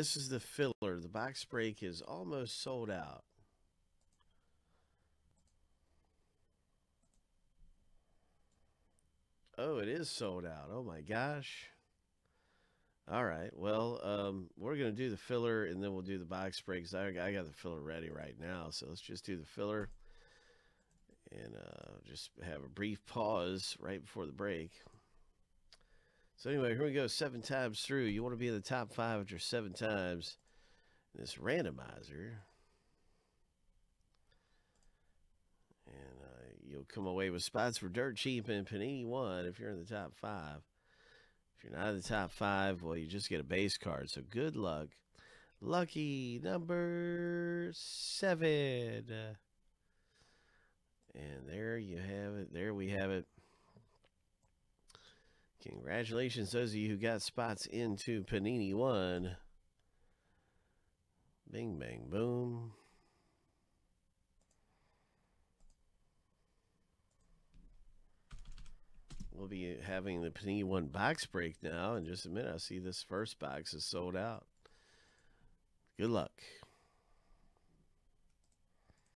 This is the Fiddler. The box break is almost sold out. Oh, it is sold out. Oh my gosh. All right. Well, we're going to do the filler and then we'll do the box breaks. I got the filler ready right now. So let's just do the filler and just have a brief pause right before the break. So anyway, here we go. 7 times through. You want to be in the top 5 after 7 times. This randomizer. And you'll come away with spots for dirt cheap and Panini One if you're in the top 5. If you're not in the top 5, well, you just get a base card. So good luck. Lucky number 7. And there you have it. There we have it. Congratulations, those of you who got spots into Panini One. Bing, bang, boom. We'll be having the Panini One box break now in just a minute. I see this first box is sold out. Good luck.